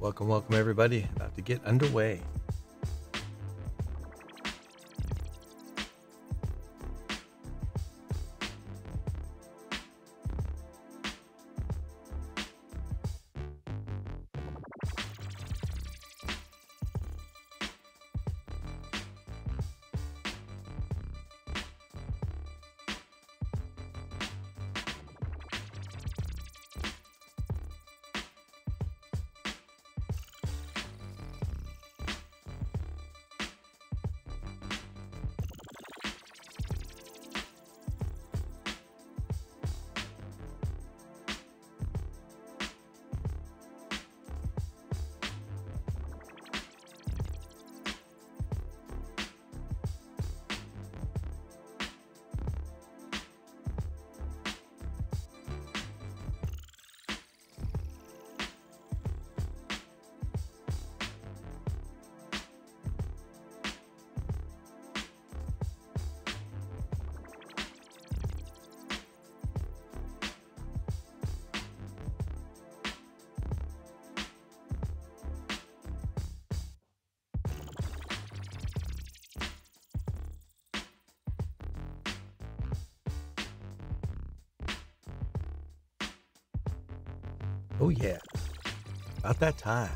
Welcome everybody, about to get underway. Oh yeah, about that time.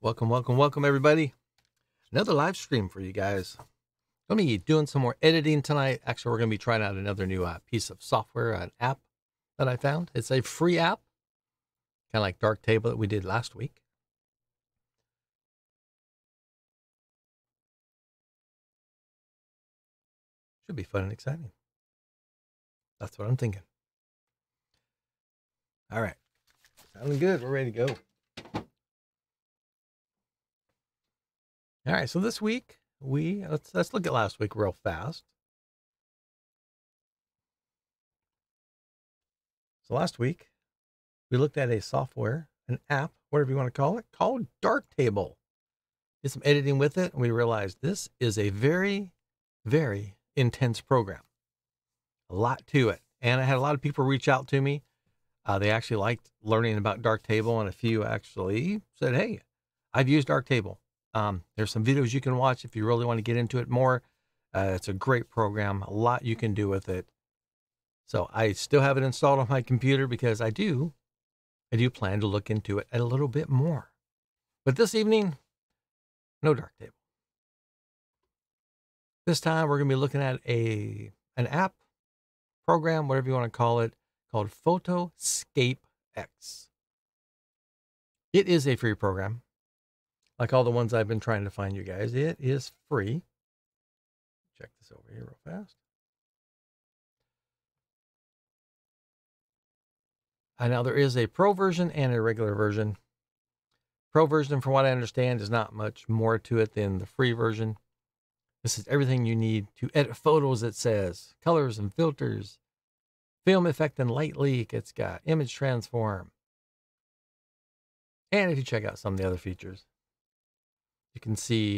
Welcome everybody. Another live stream for you guys. Gonna be doing some more editing tonight. Actually, we're gonna be trying out another new piece of software, an app that I found. It's a free app, kind of like Darktable that we did last week. Should be fun and exciting. That's what I'm thinking. All right, sounding good. We're ready to go. All right, so this week let's look at last week real fast. So last week we looked at a software, an app, whatever you want to call it, called Darktable. Did some editing with it, and we realized this is a very, very intense program. A lot to it, and I had a lot of people reach out to me. They actually liked learning about Darktable, and a few actually said, "Hey, I've used Darktable. There's some videos you can watch if you really want to get into it more. It's a great program, a lot you can do with it. So I still have it installed on my computer because I do plan to look into it a little bit more. But this evening, no Darktable. This time we're going to be looking at an app, program, whatever you want to call it, called PhotoScape X. It is a free program. Like all the ones I've been trying to find you guys, it is free. Check this over here real fast. And now there is a pro version and a regular version. Pro version, from what I understand, is not much more to it than the free version. This is everything you need to edit photos, it says. Colors and filters, film effect and light leak. It's got image transform. And if you check out some of the other features, you can see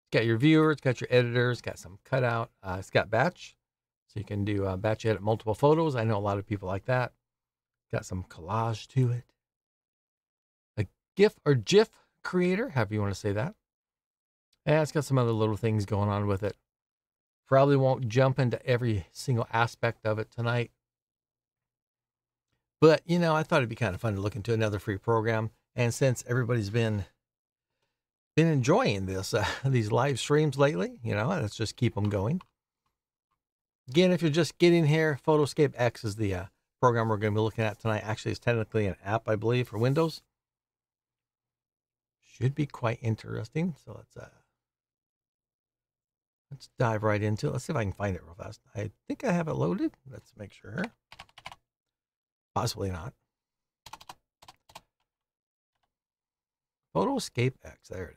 it's got your viewer, it's got your editor, it's got some cutout. It's got batch, so you can do batch edit multiple photos. I know a lot of people like that. Got some collage to it. A GIF or GIF creator, however you want to say that. And it's got some other little things going on with it. Probably won't jump into every single aspect of it tonight. But, you know, I thought it'd be kind of fun to look into another free program. And since everybody's been enjoying this, these live streams lately, you know, let's just keep them going. Again, if you're just getting here, PhotoScape X is the program we're going to be looking at tonight. Actually, it's technically an app, I believe, for Windows. Should be quite interesting. So let's dive right into it. Let's see if I can find it real fast. I think I have it loaded. Let's make sure. Possibly not. PhotoScape X. There it is.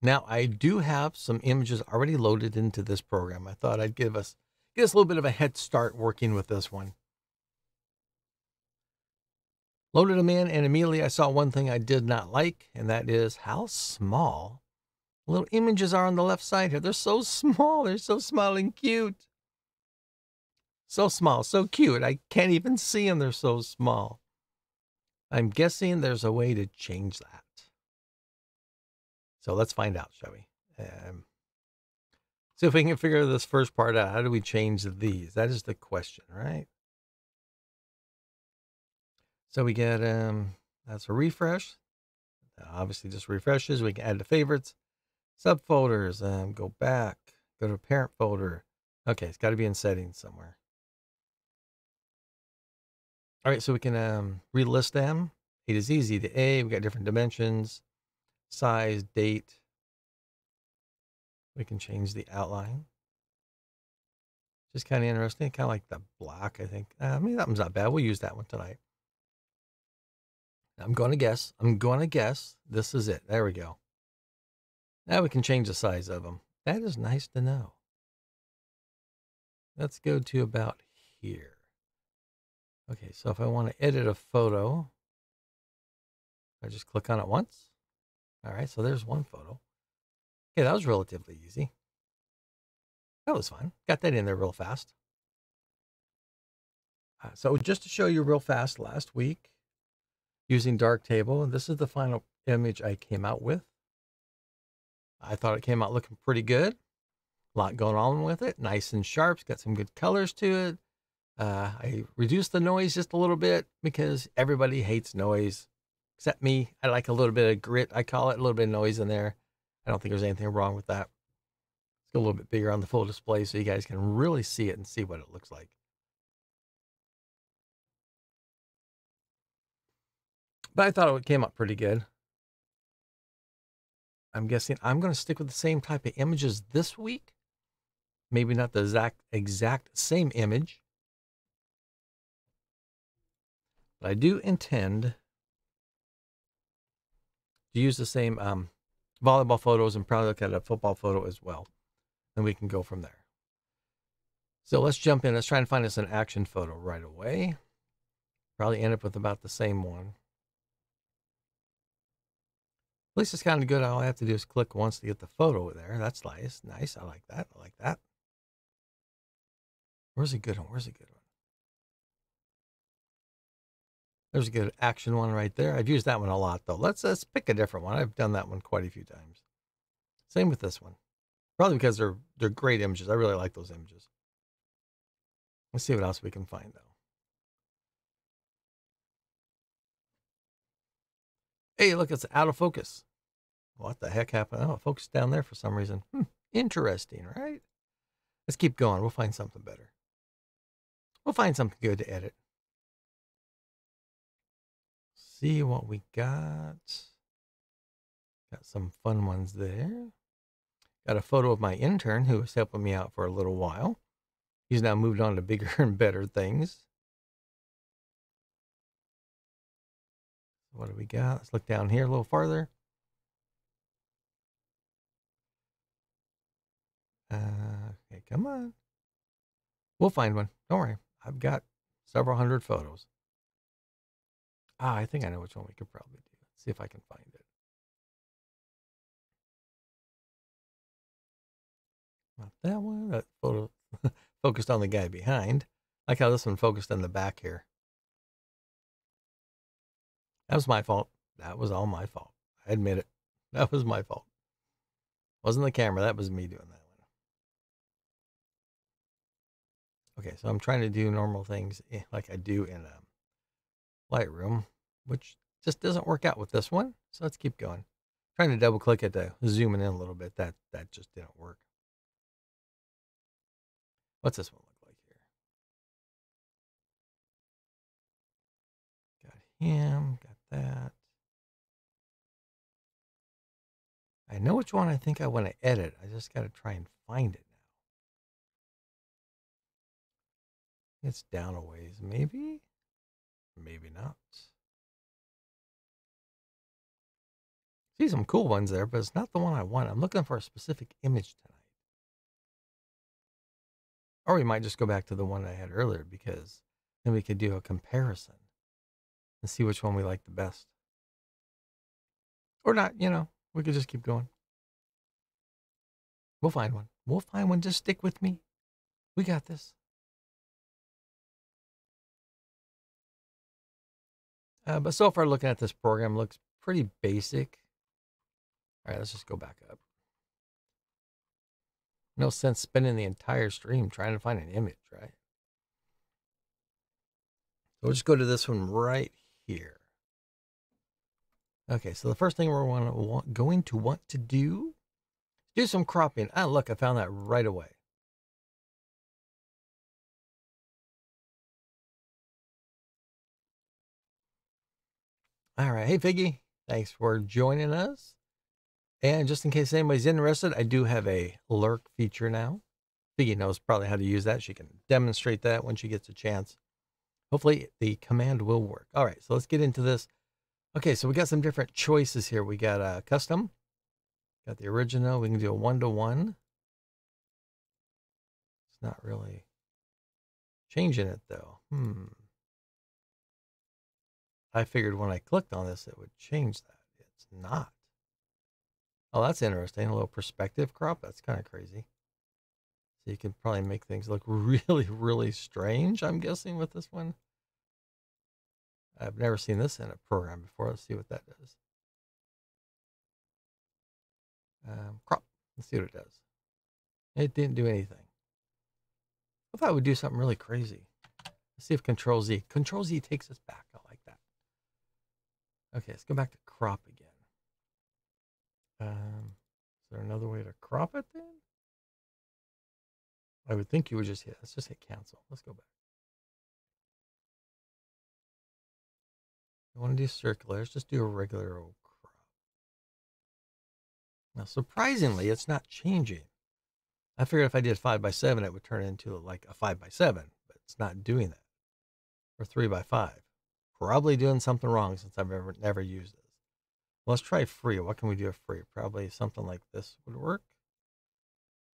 Now, I do have some images already loaded into this program. I thought I'd get us a little bit of a head start working with this one. Loaded them in, and immediately I saw one thing I did not like, and that is how small little images are on the left side here. They're so small. They're so small and cute. So small, so cute. I can't even see them. They're so small. I'm guessing there's a way to change that. So let's find out, shall we? See if we can figure this first part out. How do we change these? That is the question, right? So we get, that's a refresh. Obviously just refreshes. We can add to favorites, subfolders, go back, go to parent folder. Okay, it's got to be in settings somewhere. All right, so we can relist them. It is easy to A, we've got different dimensions. Size, date. We can change the outline. Just kind of interesting. Kind of like the block, I think. I mean, that one's not bad. We'll use that one tonight. I'm going to guess. This is it. There we go. Now we can change the size of them. That is nice to know. Let's go to about here. Okay, so if I want to edit a photo, I just click on it once. All right, so there's one photo. Okay, that was relatively easy. That was fun. Got that in there real fast. So just to show you real fast, last week, using Darktable, this is the final image I came out with. I thought it came out looking pretty good. A lot going on with it. Nice and sharp. It's got some good colors to it. I reduced the noise just a little bit because everybody hates noise. Except me. I like a little bit of grit, I call it. A little bit of noise in there. I don't think there's anything wrong with that. Let's go a little bit bigger on the full display so you guys can really see it and see what it looks like. But I thought it came up pretty good. I'm guessing I'm going to stick with the same type of images this week. Maybe not the exact same image. But I do intend to use the same volleyball photos and probably look at a football photo as well. And we can go from there. So let's jump in. Let's try and find us an action photo right away. Probably end up with about the same one. At least it's kind of good. All I have to do is click once to get the photo there. That's nice. Nice. I like that. I like that. Where's a good one? Where's a good one? There's a good action one right there. I've used that one a lot though. Let's pick a different one. I've done that one quite a few times. Same with this one. Probably because they're great images. I really like those images. Let's see what else we can find though. Hey, look, it's out of focus. What the heck happened? Oh, focus down there for some reason. Interesting, right? Let's keep going. We'll find something better. We'll find something good to edit. See what we got. Got some fun ones there. Got a photo of my intern who was helping me out for a little while. He's now moved on to bigger and better things. What do we got? Let's look down here a little farther. Okay, come on. We'll find one. Don't worry. I've got several hundred photos. Ah, I think I know which one we could probably do. Let's see if I can find it. Not that one. That photo focused on the guy behind. I like how this one focused on the back here. That was my fault. That was all my fault. I admit it. That was my fault. Wasn't the camera. That was me doing that one. Okay, so I'm trying to do normal things like I do in Lightroom, which just doesn't work out with this one. So let's keep going. Trying to double click it to zoom in a little bit. That just didn't work. What's this one look like here? Got him. Got that. I know which one I think I want to edit. I just got to try and find it now. It's down a ways, maybe. Maybe not. See some cool ones there, but it's not the one I want. I'm looking for a specific image tonight. Or we might just go back to the one I had earlier, because then we could do a comparison and see which one we like the best. Or not, you know, we could just keep going. We'll find one. We'll find one. Just stick with me. We got this. But so far, looking at this program, looks pretty basic. All right, let's just go back up. No sense spending the entire stream trying to find an image, right? So we'll just go to this one right here. Okay, so the first thing we're going to want to do is do some cropping. Ah, look, I found that right away. All right. Hey, Figgy. Thanks for joining us. And just in case anybody's interested, I do have a lurk feature now. Figgy knows probably how to use that. She can demonstrate that when she gets a chance. Hopefully the command will work. All right. So let's get into this. Okay. So we got some different choices here. We got a custom, got the original. We can do a 1-to-1. It's not really changing it though. I figured when I clicked on this, it would change that. It's not. Oh, that's interesting. A little perspective crop. That's kind of crazy. So you can probably make things look really, really strange, I'm guessing, with this one. I've never seen this in a program before. Let's see what that does. Crop. Let's see what it does. It didn't do anything. I thought it would do something really crazy. Let's see if Control Z. Control Z takes us back. I like that. Okay, let's go back to crop again. Is there another way to crop it then? I would think you would just hit, let's just hit cancel. Let's go back. I want to do circular. Let's just do a regular old crop. Now, surprisingly, it's not changing. I figured if I did 5 by 7, it would turn into like a 5 by 7, but it's not doing that. Or 3 by 5. Probably doing something wrong since I've never used this. Let's try free. What can we do with free? Probably something like this would work.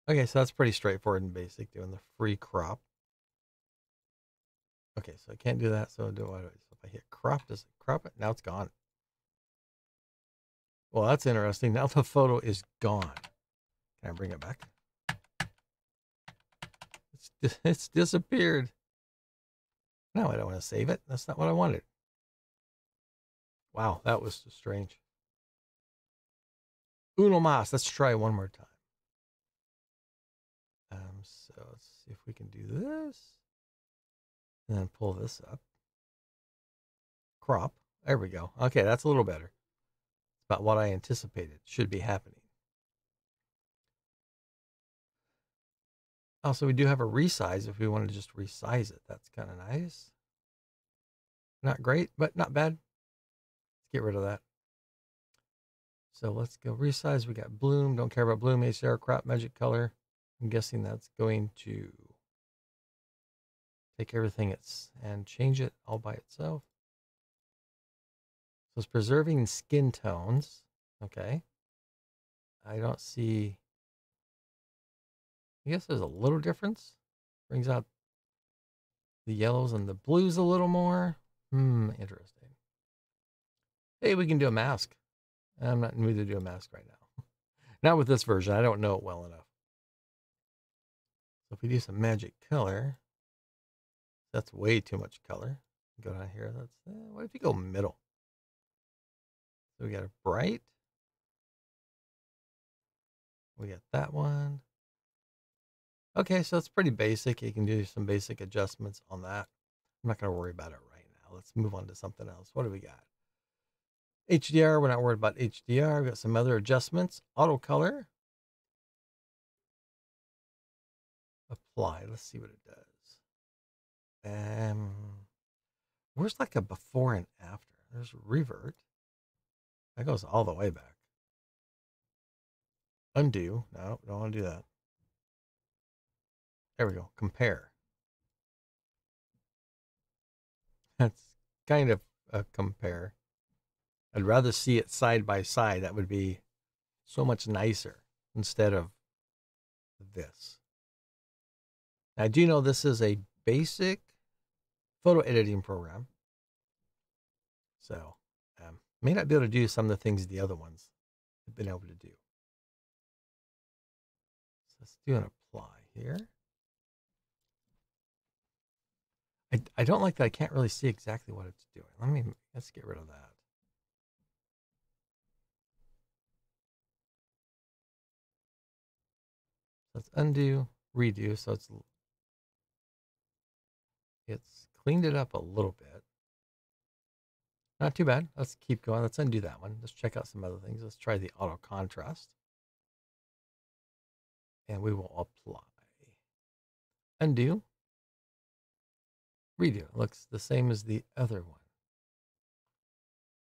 Okay, so that's pretty straightforward and basic, doing the free crop. Okay, so I can't do that. So so if I hit crop, does it crop it? Now it's gone. Well, that's interesting. Now the photo is gone. Can I bring it back? It's disappeared. No, I don't want to save it. That's not what I wanted. Wow, that was strange. Uno más. Let's try one more time. So let's see if we can do this. And then pull this up. Crop. There we go. Okay, that's a little better. It's about what I anticipated should be happening. Also, we do have a resize if we want to just resize it. That's kind of nice. Not great, but not bad. Let's get rid of that. So let's go resize. We got bloom. Don't care about bloom. HDR, crop, magic color. I'm guessing that's going to take everything and change it all by itself. So it's preserving skin tones. Okay. I don't see. I guess there's a little difference. Brings out the yellows and the blues a little more. Interesting. Hey, we can do a mask. I'm not in the mood to do a mask right now. Not with this version. I don't know it well enough. So if we do some magic color, that's way too much color. Go down here. That's what if you go middle? So we got a bright. We got that one. Okay, so it's pretty basic. You can do some basic adjustments on that. I'm not going to worry about it right now. Let's move on to something else. What do we got? HDR. We're not worried about HDR. We've got some other adjustments. Auto color. Apply. Let's see what it does. Where's like a before and after? There's revert. That goes all the way back. Undo. No, don't want to do that. There we go. Compare. That's kind of a compare. I'd rather see it side by side. That would be so much nicer instead of this. I do know this is a basic photo editing program. So may not be able to do some of the things the other ones have been able to do. So let's do an apply here. I don't like that. I can't really see exactly what it's doing. Let's get rid of that. Let's undo, redo. So it's cleaned it up a little bit. Not too bad. Let's keep going. Let's undo that one. Let's check out some other things. Let's try the auto contrast. And we will apply. Undo. Redo. It looks the same as the other one.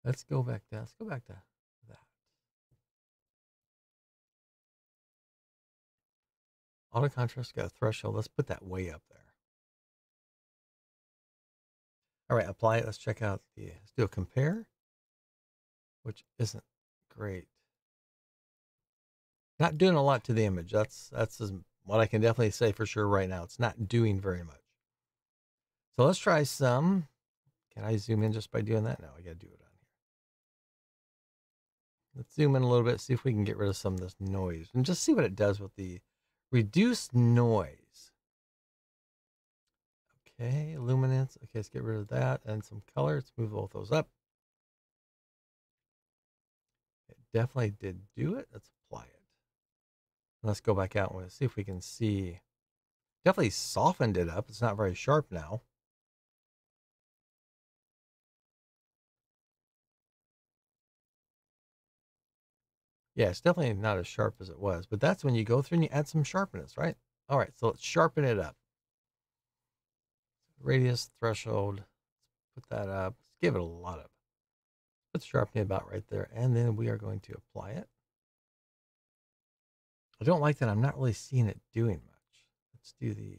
Let's go back down. Let's go back to that. Auto contrast, got a threshold. Let's put that way up there. All right, apply it. Let's check out the, let's do a compare, which isn't great. Not doing a lot to the image. That's what I can definitely say for sure right now. It's not doing very much. So let's try some. Can I zoom in just by doing that? No, I got to do it on here. Let's zoom in a little bit, see if we can get rid of some of this noise and just see what it does with the reduced noise. Okay, luminance. Okay, let's get rid of that and some color. Let's move both those up. It definitely did do it. Let's apply it. And let's go back out and see if we can see. Definitely softened it up. It's not very sharp now. Yeah, it's definitely not as sharp as it was, but that's when you go through and you add some sharpness, right? All right, so let's sharpen it up. Radius, threshold, put that up. Let's give it a lot of. Let's sharpen it about right there, and then we are going to apply it. I don't like that. I'm not really seeing it doing much. Let's do the,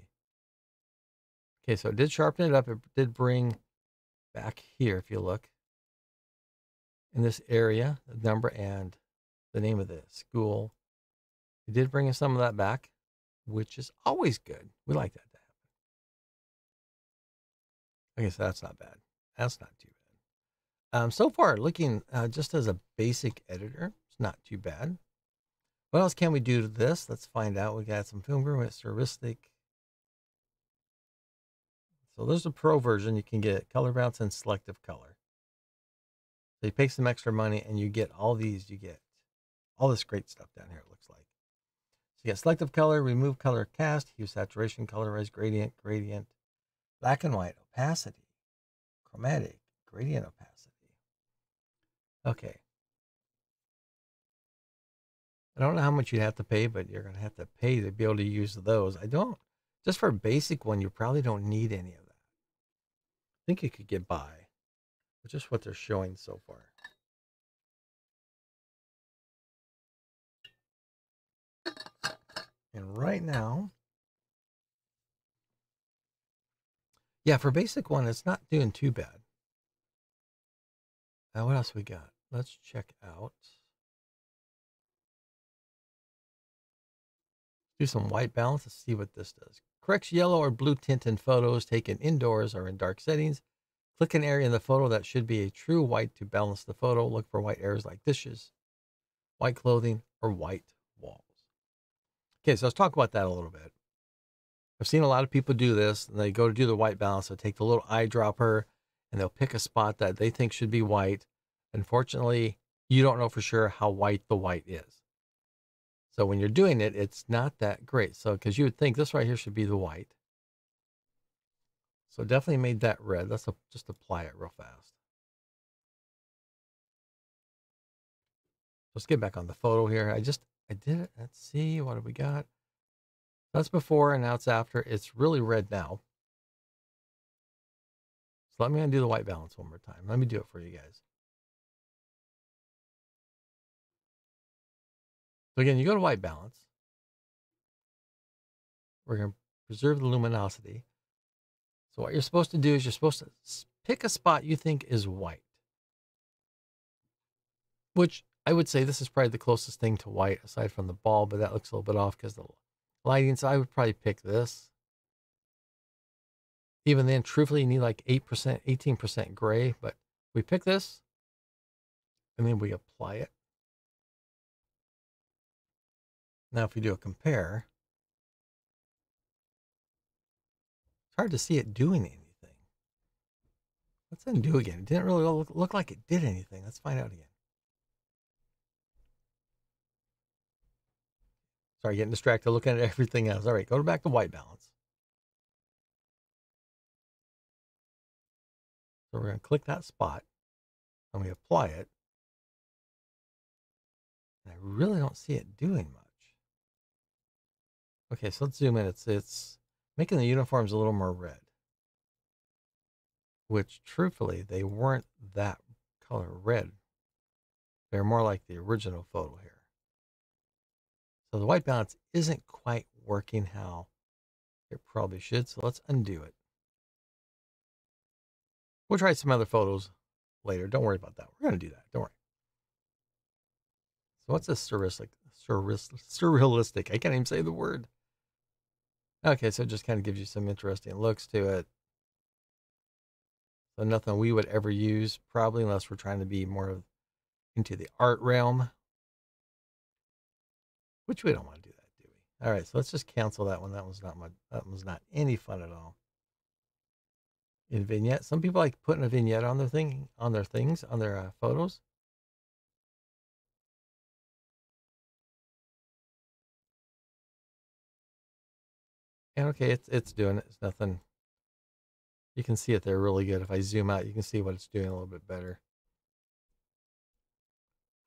okay, so it did sharpen it up. It did bring back here, if you look, in this area, the number and the name of the school. It did bring some of that back, which is always good. We like that to happen. Okay, so that's not bad. That's not too bad. So far, looking just as a basic editor, it's not too bad. What else can we do to this? Let's find out. We got some film groove, it's heuristic. So there's the pro version. You can get color bounce and selective color. So you pay some extra money and you get all these, you get all this great stuff down here, it looks like. So you get selective color, remove color cast, hue, saturation, colorize, gradient, gradient, black and white, opacity, chromatic, gradient opacity. Okay. I don't know how much you'd have to pay, but you're going to have to pay to be able to use those. I don't, just for a basic one, you probably don't need any of that. I think you could get by, which is what they're showing so far. And right now, yeah, for basic one, it's not doing too bad. Now, what else we got? Let's check out. Do some white balance to see what this does. Corrects yellow or blue tint in photos taken indoors or in dark settings. Click an area in the photo that should be a true white to balance the photo. Look for white areas like dishes, white clothing, or white walls. Okay, so let's talk about that a little bit. I've seen a lot of people do this, and they go to do the white balance. They'll take the little eyedropper, and they'll pick a spot that they think should be white. Unfortunately, you don't know for sure how white the white is. So when you're doing it, it's not that great. So, cause you would think this right here should be the white. So definitely made that red. Let's just apply it real fast. Let's get back on the photo here. I did it. Let's see, what have we got? That's before and now it's after. It's really red now. So let me undo the white balance one more time. Let me do it for you guys. So again, you go to white balance. We're going to preserve the luminosity. So what you're supposed to do is you're supposed to pick a spot you think is white, which I would say this is probably the closest thing to white aside from the ball, but that looks a little bit off because the lighting. So I would probably pick this. Even then, truthfully, you need like 8%, 18% gray, but we pick this and then we apply it. Now, if you do a compare, it's hard to see it doing anything. Let's undo again. It didn't really look like it did anything. Let's find out again. Sorry, getting distracted looking at everything else. All right, go back to white balance. So we're going to click that spot and we apply it. And I really don't see it doing much. Okay, so let's zoom in. It's making the uniforms a little more red, which truthfully, they weren't that color red. They're more like the original photo here. So the white balance isn't quite working how it probably should. So let's undo it. We'll try some other photos later. Don't worry about that. We're going to do that. Don't worry. So what's this surrealistic? I can't even say the word. Okay, so it just kind of gives you some interesting looks to it. So nothing we would ever use, probably, unless we're trying to be more into the art realm, which we don't want to do that, do we? All right, so let's just cancel that one. That one's not any fun at all. In vignette, some people like putting a vignette on their thing, on their photos. And okay, it's doing it. It's nothing. You can see it there really good. If I zoom out, you can see what it's doing a little bit better.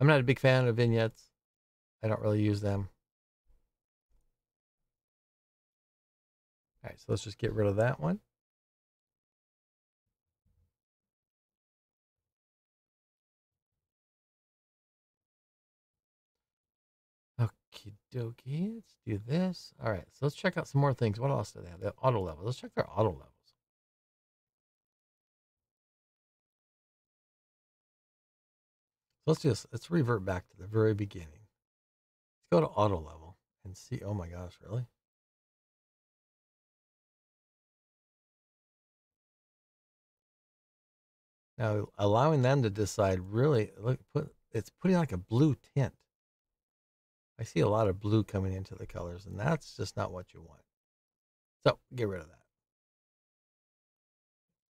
I'm not a big fan of vignettes. I don't really use them. All right, so let's just get rid of that one. Dokie, let's do this. All right, so let's check out some more things. What else do they have? The auto levels. Let's check their auto levels. So let's revert back to the very beginning. Let's go to auto level and see. Oh my gosh, really? Now allowing them to decide. Really, look, it's putting like a blue tint. I see a lot of blue coming into the colors, and that's just not what you want. So get rid of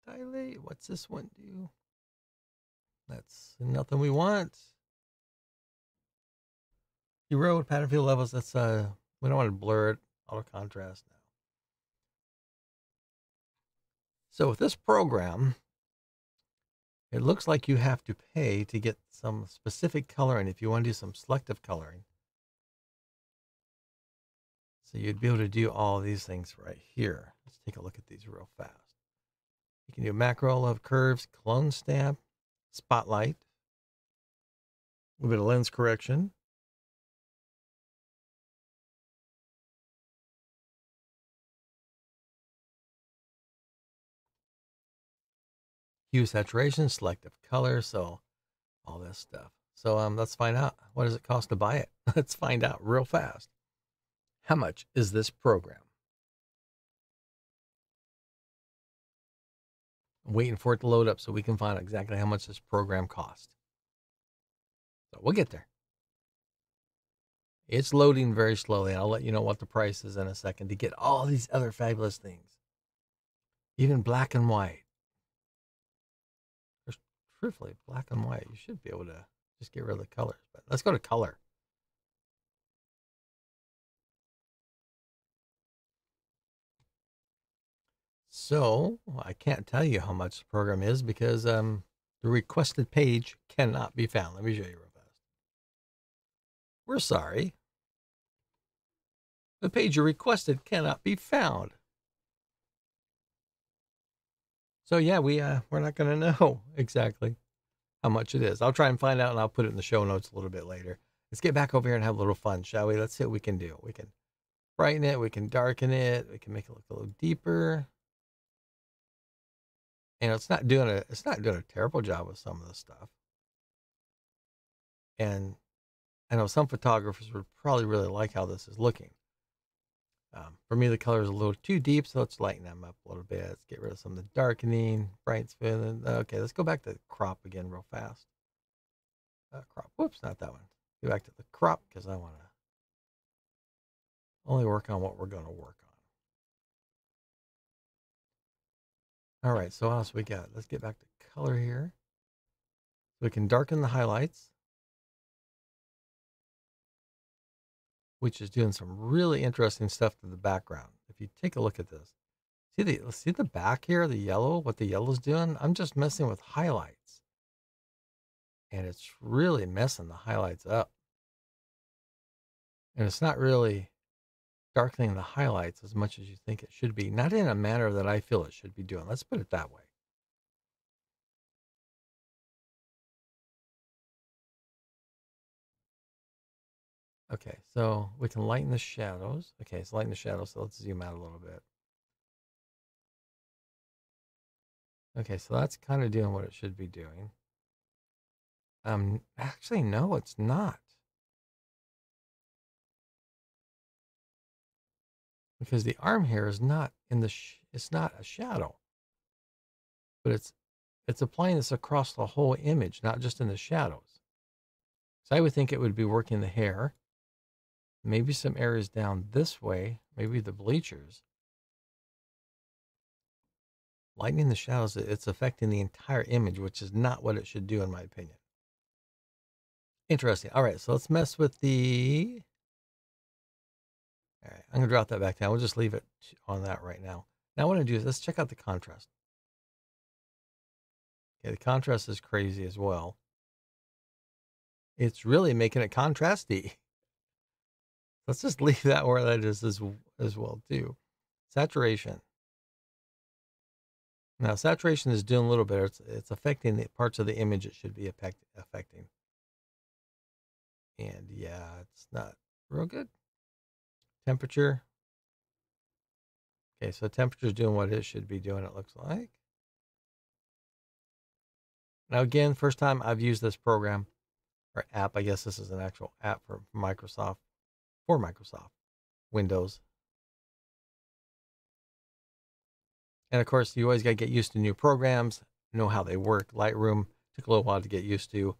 that. Dilate, what's this one do? That's nothing we want. You wrote pattern field levels. That's we don't want to blur it. Auto contrast now. So with this program, it looks like you have to pay to get some specific coloring if you want to do some selective coloring. So you'd be able to do all these things right here. Let's take a look at these real fast. You can do macro, love curves, clone stamp, spotlight, a little bit of lens correction. Hue, saturation, selective color, so all this stuff. So let's find out, what does it cost to buy it? Let's find out real fast. How much is this program? I'm waiting for it to load up so we can find out exactly how much this program costs. So we'll get there. It's loading very slowly, and I'll let you know what the price is in a second to get all these other fabulous things, even black and white. Truthfully, black and white, you should be able to just get rid of the colors, but let's go to color. So I can't tell you how much the program is because the requested page cannot be found. Let me show you real fast. We're sorry. The page you requested cannot be found. So yeah, we're not going to know exactly how much it is. I'll try and find out, and I'll put it in the show notes a little bit later. Let's get back over here and have a little fun, shall we? Let's see what we can do. We can brighten it. We can darken it. We can make it look a little deeper. And it's not doing a terrible job with some of this stuff. And I know some photographers would probably really like how this is looking. For me, the color is a little too deep, so let's lighten them up a little bit. Let's get rid of some of the darkening, bright. Okay, let's go back to crop again real fast. Crop, whoops, not that one. Go back to the crop because I want to only work on what we're going to work on. All right, so what else we got? Let's get back to color here. We can darken the highlights, which is doing some really interesting stuff to the background. If you take a look at this, see the back here, the yellow, what the yellow's doing? I'm just messing with highlights, and it's really messing the highlights up. And it's not really darkening the highlights as much as you think it should be, not in a manner that I feel it should be doing. Let's put it that way. Okay, so we can lighten the shadows. Okay, it's lighten the shadows, so let's zoom out a little bit. Okay, so that's kind of doing what it should be doing. Actually, no, it's not. Because the arm here is not in the, it's not a shadow. But it's applying this across the whole image, not just in the shadows. So I would think it would be working the hair. Maybe some areas down this way, maybe the bleachers. Lightening the shadows, it's affecting the entire image, which is not what it should do, in my opinion. Interesting. All right, so let's mess with the... All right, I'm going to drop that back down. We'll just leave it on that right now. Now what I'm going to do is let's check out the contrast. Okay, the contrast is crazy as well. It's really making it contrasty. Let's just leave that where that is as well too. Saturation. Now saturation is doing a little bit. It's affecting the parts of the image it should be affecting. And yeah, it's not real good. Temperature. Okay, so temperature is doing what it should be doing, it looks like. Now again, first time I've used this program or app. I guess this is an actual app for Microsoft. For Microsoft Windows. And of course, you always got to get used to new programs, know how they work. Lightroom took a little while to get used to.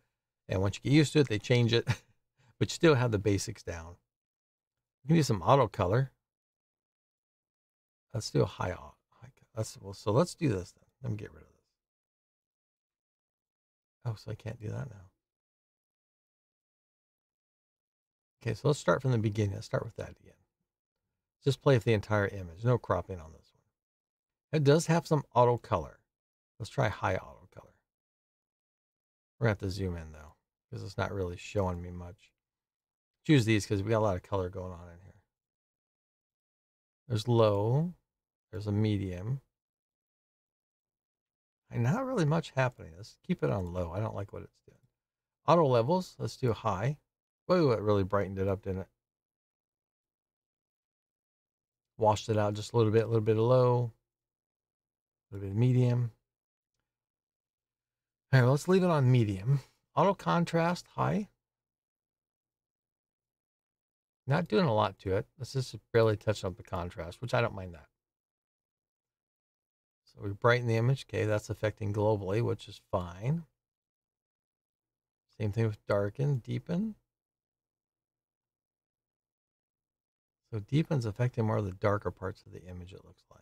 And once you get used to it, they change it, but you still have the basics down. You can do some auto color. Let's do a high color. So let's do this then. Let me get rid of this. Oh, so I can't do that now. Okay, so let's start from the beginning. Let's start with that again. Just play with the entire image. No cropping on this one. It does have some auto color. Let's try high auto color. We're going to have to zoom in though, because it's not really showing me much. Choose these because we got a lot of color going on in here. There's low. There's a medium. And not really much happening. Let's keep it on low. I don't like what it's doing. Auto levels. Let's do high. Whoa, it really brightened it up, didn't it? Washed it out just a little bit of low, a little bit of medium. All right, let's leave it on medium. Auto contrast, high. Not doing a lot to it. Let's just barely touch up the contrast, which I don't mind that. So we brighten the image. Okay, that's affecting globally, which is fine. Same thing with darken, deepen. So deepen's affecting more of the darker parts of the image, it looks like.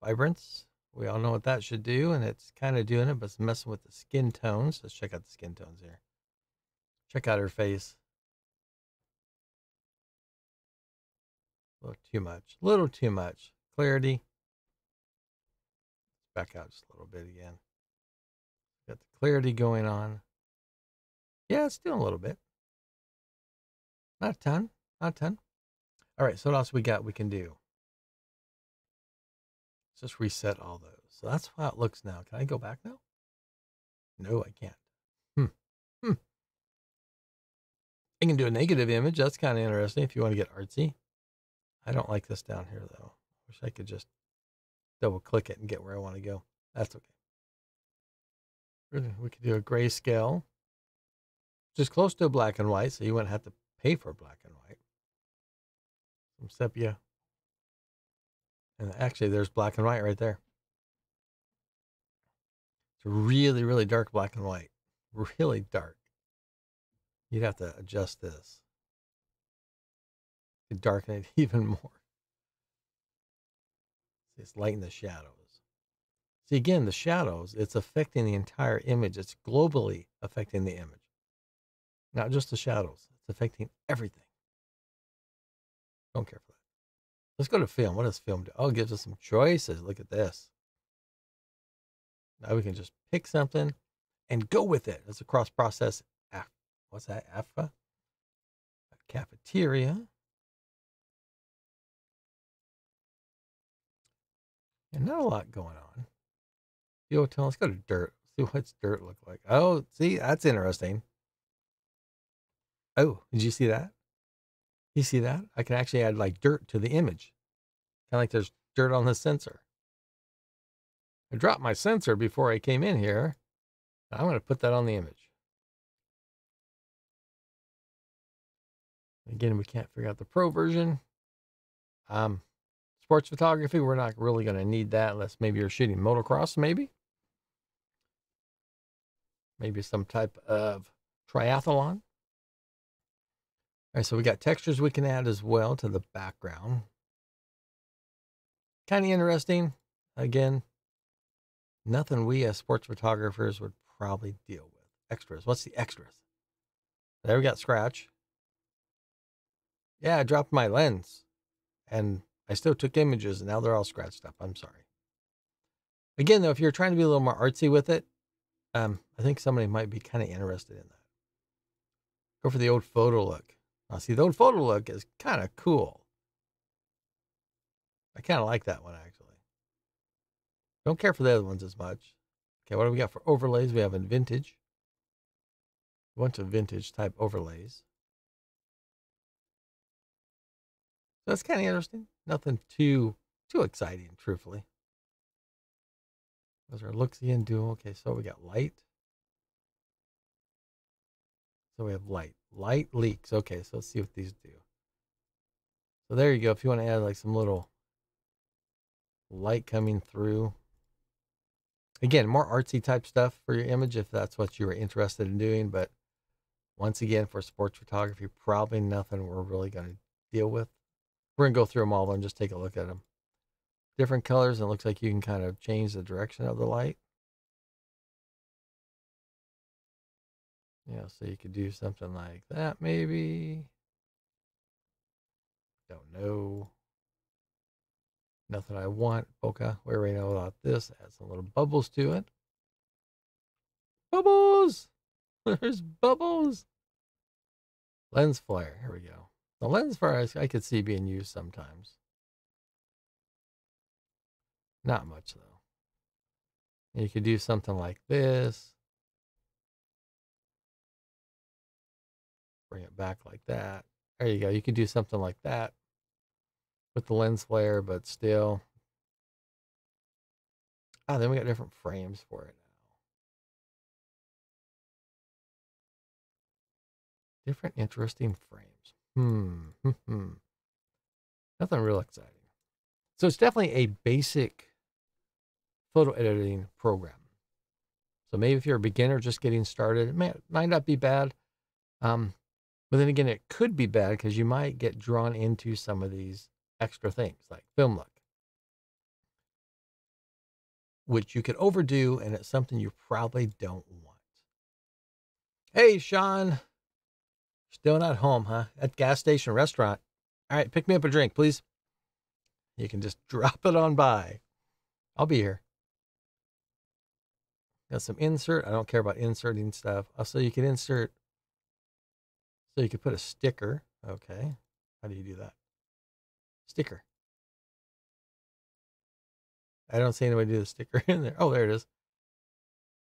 Vibrance, we all know what that should do, and it's kind of doing it, but it's messing with the skin tones. Let's check out the skin tones here. Check out her face. A little too much, Clarity. Back out just a little bit again. Got the clarity going on. Yeah, it's doing a little bit. Not a ton, All right, so what else we got we can do? Let's just reset all those. So that's how it looks now. Can I go back now? No, I can't. I can do a negative image. That's kind of interesting if you want to get artsy. I don't like this down here, though. I wish I could just double click it and get where I want to go. That's okay. We could do a grayscale, which is close to a black and white, so you wouldn't have to pay for black and white. Some sepia. And actually, there's black and white right there. It's a really, really dark black and white. Really dark. You'd have to adjust this. You could darken it even more. See, it's lighting the shadows. See, again, the shadows, it's affecting the entire image. It's globally affecting the image. Not just the shadows. It's affecting everything. Don't care for that. Let's go to film. What does film do? Oh, it gives us some choices. Look at this. Now we can just pick something and go with it. That's a cross process. What's that? AFA? Cafeteria. And not a lot going on. Let's go to dirt. See what's dirt look like. Oh, see, that's interesting. Oh, did you see that? You see that? I can actually add like dirt to the image. Kind of like there's dirt on the sensor. I dropped my sensor before I came in here. I'm going to put that on the image. Again, we can't figure out the pro version. Sports photography, we're not really going to need that unless maybe you're shooting motocross, maybe. Maybe some type of triathlon. All right, so we got textures we can add as well to the background. Kind of interesting. Again, nothing we as sports photographers would probably deal with. Extras. What's the extras? There we got scratch. Yeah, I dropped my lens and I still took images and now they're all scratched up. I'm sorry. Again, though, if you're trying to be a little more artsy with it, I think somebody might be kind of interested in that. Go for the old photo look. Now, see, the old photo look is kind of cool. I kind of like that one, actually. Don't care for the other ones as much. Okay, what do we got for overlays? We have in vintage. A bunch of vintage-type overlays. So that's kind of interesting. Nothing too exciting, truthfully. Those are Looxian Dual. Okay, so we got light. So we have light. Light leaks. Okay, so let's see what these do. So there you go. If you want to add like some little light coming through. Again, more artsy type stuff for your image if that's what you were interested in doing. But once again, for sports photography, probably nothing we're really going to deal with. We're going to go through them all and just take a look at them. Different colors. And it looks like you can kind of change the direction of the light. You know, so you could do something like that, maybe. Don't know. Nothing I want. Bokeh. We already know about this. Add some little bubbles to it. Bubbles. There's bubbles. Lens flare. Here we go. The lens flare I could see being used sometimes. Not much though. And you could do something like this. Bring it back like that. There you go. You can do something like that with the lens flare, but still. Ah, then we got different frames for it now. Different interesting frames. Nothing real exciting. So it's definitely a basic photo editing program. So maybe if you're a beginner just getting started, it might not be bad. But then again, it could be bad because you might get drawn into some of these extra things like film look, which you could overdo, and it's something you probably don't want. Hey, Sean, still not home, huh? At gas station restaurant. All right, pick me up a drink, please. You can just drop it on by. I'll be here. Got some insert. I don't care about inserting stuff. Also, you can insert. So you could put a sticker. Okay. How do you do that? Sticker. I don't see anybody do the sticker in there. Oh, there it is.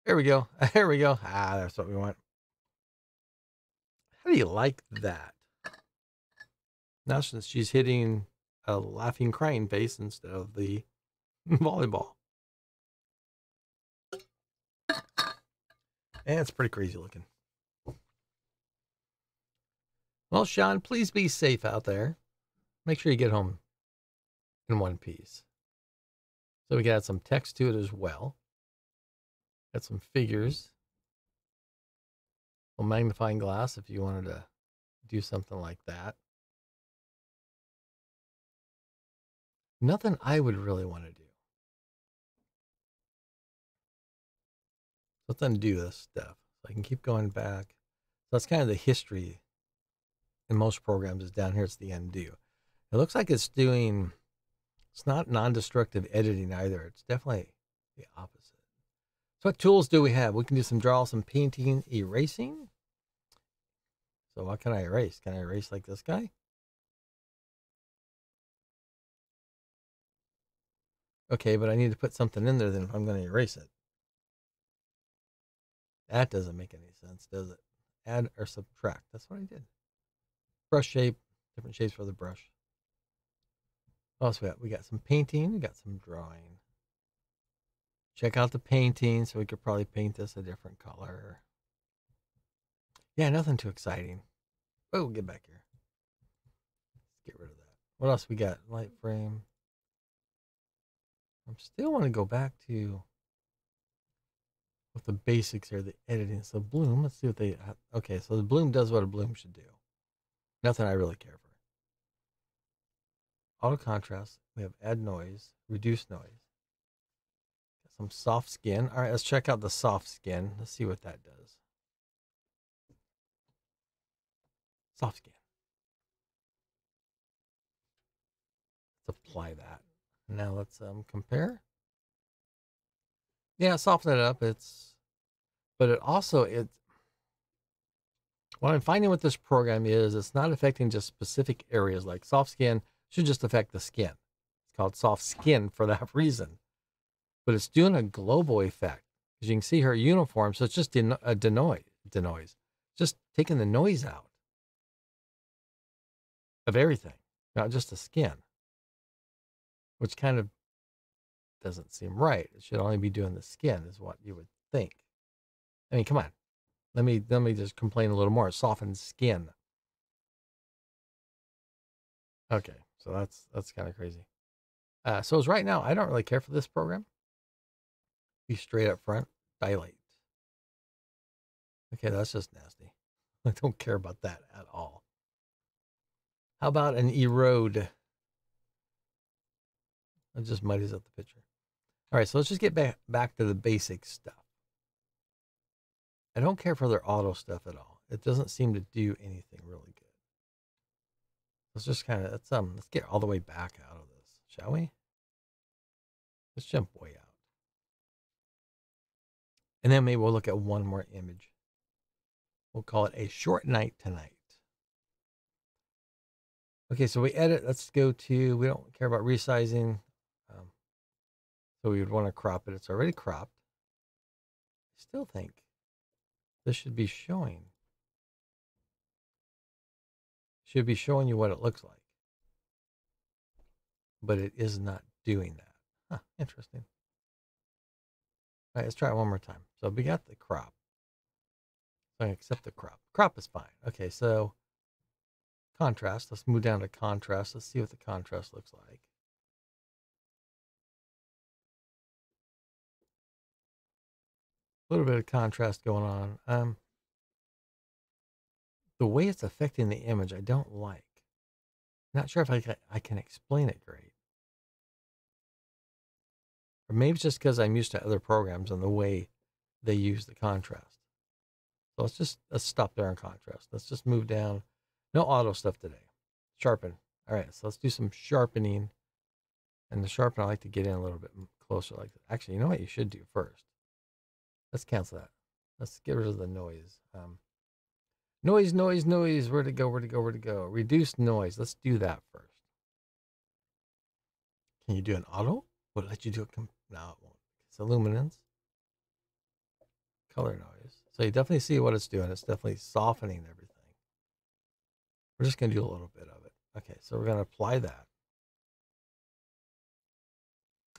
There we go. There we go. Ah, that's what we want. How do you like that? Now since she's hitting a laughing, crying face instead of the volleyball. And it's pretty crazy looking. Well, Sean, please be safe out there. Make sure you get home in one piece. So we can add some text to it as well. Got some figures. A magnifying glass if you wanted to do something like that. Nothing I would really want to do. Let them do this stuff. So I can keep going back. So that's kind of the history. In most programs is down here. It's the undo. It looks like it's doing, it's not non-destructive editing either. It's definitely the opposite. So what tools do we have? We can do some draw, some painting, erasing. So what can I erase? Can I erase like this guy? Okay, but I need to put something in there then if I'm going to erase it. That doesn't make any sense, does it? Add or subtract. That's what I did. Brush shape, different shapes for the brush. What else we got? We got some painting, we got some drawing. Check out the painting, so we could probably paint this a different color. Yeah, nothing too exciting. Oh, get back here. Let's get rid of that. What else we got? Light frame. I still want to go back to with the basics here, the editing. So bloom, let's see what they have. Okay, so the bloom does what a bloom should do. Nothing I really care for. Auto contrast. We have add noise, reduce noise. Got some soft skin. All right, let's check out the soft skin. Let's see what that does. Soft skin. Let's apply that. Now let's compare. Yeah, soften it up. It's, but it also it. What I'm finding with this program is it's not affecting just specific areas like soft skin. It should just affect the skin. It's called soft skin for that reason. But it's doing a global effect. As you can see her uniform, so it's just a denoise. Just taking the noise out of everything, not just the skin, which kind of doesn't seem right. It should only be doing the skin is what you would think. I mean, come on. Let me just complain a little more. Soften skin. Okay, so that's kind of crazy. So as right now, I don't really care for this program. Be straight up front, dilate. Okay, that's just nasty. I don't care about that at all. How about an erode? That just muddies up the picture. All right, so let's just get back to the basic stuff. I don't care for their auto stuff at all. It doesn't seem to do anything really good. Let's just kind of, let's get all the way back out of this, shall we? Let's jump way out. And then maybe we'll look at one more image. We'll call it A Short Night Tonight. Okay, so we edit, let's go to, we don't care about resizing. So we would want to crop it. It's already cropped. I still think this should be showing. Should be showing you what it looks like. But it is not doing that. Huh, interesting. All right, let's try it one more time. So we got the crop. So I accept the crop. Crop is fine. Okay, so contrast. Let's move down to contrast. Let's see what the contrast looks like. A little bit of contrast going on. The way it's affecting the image, I don't like. Not sure if I can explain it great. Or maybe it's just because I'm used to other programs and the way they use the contrast. So let's stop there on contrast. Let's just move down. No auto stuff today. Sharpen. All right, so let's do some sharpening. And the sharpen, I like to get in a little bit closer like that. Actually, you know what you should do first? Let's cancel that. Let's get rid of the noise. Noise, noise, noise. Where to go, where to go, where to go. Reduce noise. Let's do that first. Can you do an auto? Will it let you do it? No, it won't. It's illuminance. Color noise. So you definitely see what it's doing. It's definitely softening everything. We're just going to do a little bit of it. Okay, so we're going to apply that.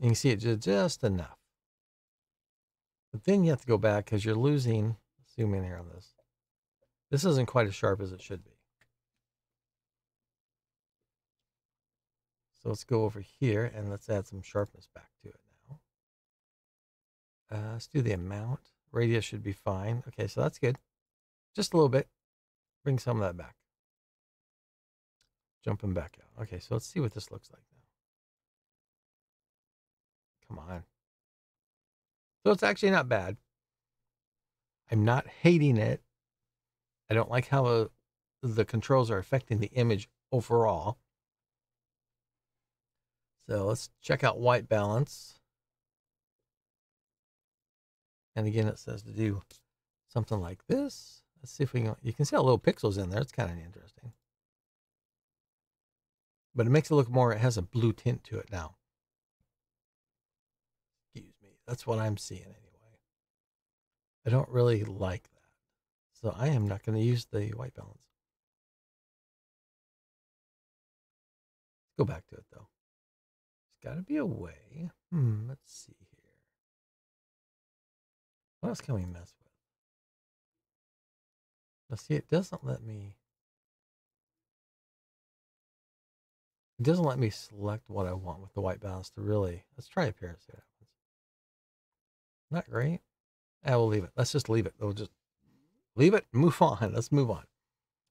You can see it did just enough. But then you have to go back because you're losing, zoom in here on this. This isn't quite as sharp as it should be. So let's go over here and let's add some sharpness back to it now. Let's do the amount. Radius should be fine. Okay, so that's good. Just a little bit. Bring some of that back. Jumping back out. Okay, so let's see what this looks like now. Come on. So it's actually not bad. I'm not hating it. I don't like how the controls are affecting the image overall. So let's check out white balance. And again, it says to do something like this. Let's see if we can, you can see all little pixels in there. It's kind of interesting. But it makes it look more, it has a blue tint to it now. Excuse me. That's what I'm seeing anyway. I don't really like that. So I am not going to use the white balance. Go back to it though. There's got to be a way. Let's see here. What else can we mess with? Let's see, it doesn't let me. It doesn't let me select what I want with the white balance to really. Let's try it here and see what happens. Not great. I will leave it. Let's just leave it. We'll just leave it. Move on. Let's move on.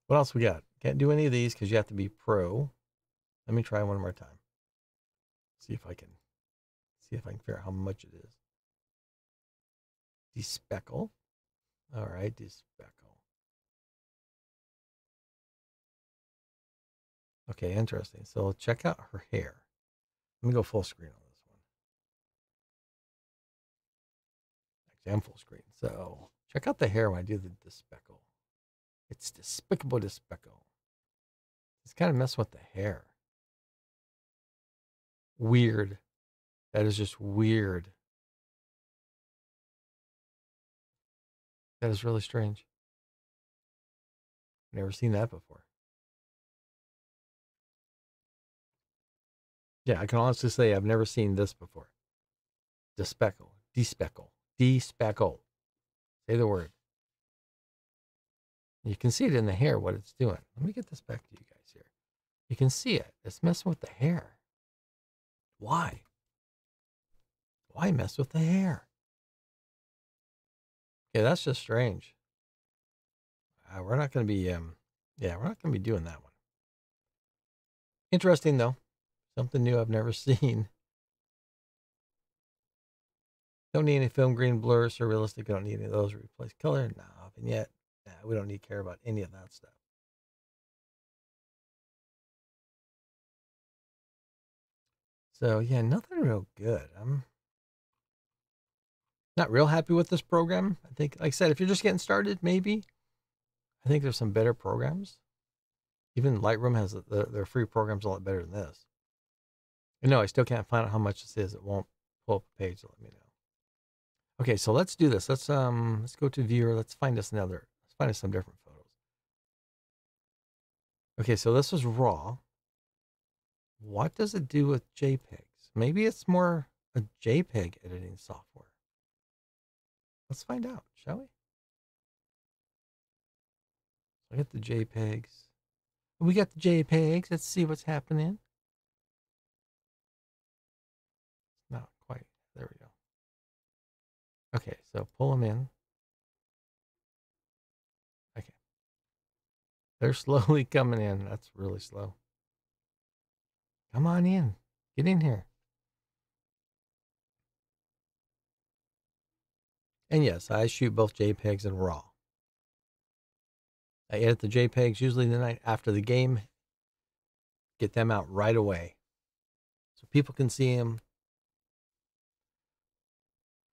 What else we got? Can't do any of these because you have to be pro. Let me try one more time. See if I can figure out how much it is. Despeckle. All right, despeckle. Okay, interesting. So check out her hair. Let me go full screen on this one. Actually, I'm full screen. So check out the hair when I do the despeckle. It's despicable despeckle. It's kind of messing with the hair. Weird. That is just weird. That is really strange. Never seen that before. Yeah, I can honestly say I've never seen this before. Despeckle, despeckle, despeckle. Say the word. You can see it in the hair, what it's doing. Let me get this back to you guys here. You can see it. It's messing with the hair. Why? Why mess with the hair? Okay, that's just strange. We're not going to be, yeah, we're not going to be doing that one. Interesting, though. Something new I've never seen. Don't need any film grain, blur, surrealistic. Don't need any of those. Replace color. No, vignette. Nah, we don't need to care about any of that stuff. So yeah, nothing real good. I'm not real happy with this program. I think, like I said, if you're just getting started, maybe. I think there's some better programs. Even Lightroom has their free programs a lot better than this. And no, I still can't find out how much this is. It won't pull up the page to let me know. Okay, so let's do this. Let's go to viewer. Let's find us another. Let's find us some different photos. Okay, so this was raw. What does it do with JPEGs? Maybe it's more a JPEG editing software. Let's find out, shall we? I got the JPEGs. We got the JPEGs. Let's see what's happening. Not quite. There we go. Okay, so pull them in. Okay. They're slowly coming in. That's really slow. Come on in. Get in here. And yes, I shoot both JPEGs and RAW. I edit the JPEGs usually the night after the game. Get them out right away so people can see them.